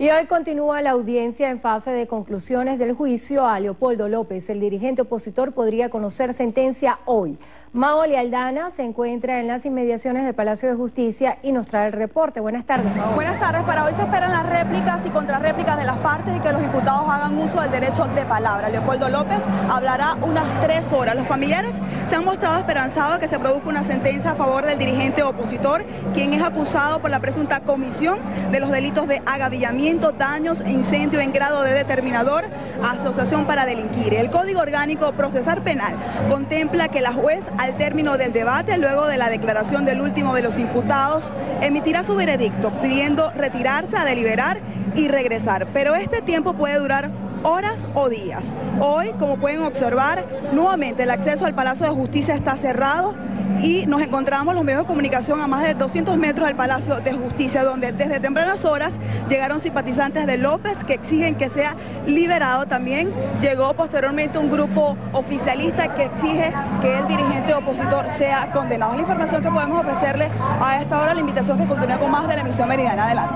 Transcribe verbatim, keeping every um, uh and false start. Y hoy continúa la audiencia en fase de conclusiones del juicio a Leopoldo López. El dirigente opositor podría conocer sentencia hoy. Maoli Aldana se encuentra en las inmediaciones del Palacio de Justicia y nos trae el reporte. Buenas tardes, Maoli. Buenas tardes. Para hoy se esperan las réplicas y contrarréplicas de las partes y que los imputados hagan uso del derecho de palabra. Leopoldo López hablará unas tres horas. Los familiares se han mostrado esperanzados de que se produzca una sentencia a favor del dirigente opositor, quien es acusado por la presunta comisión de los delitos de agavillamiento, daños e incendio en grado de determinador, asociación para delinquir. El Código Orgánico Procesal Penal contempla que la juez, al término del debate, luego de la declaración del último de los imputados, emitirá su veredicto, pidiendo retirarse a deliberar y regresar. Pero este tiempo puede durar horas o días. Hoy, como pueden observar, nuevamente el acceso al Palacio de Justicia está cerrado y nos encontramos los medios de comunicación a más de doscientos metros del Palacio de Justicia, donde desde tempranas horas llegaron simpatizantes de López que exigen que sea liberado. También llegó posteriormente un grupo oficialista que exige que el dirigente opositor sea condenado. Es la información que podemos ofrecerle a esta hora, la invitación que continúe con más de la emisión meridiana. Adelante.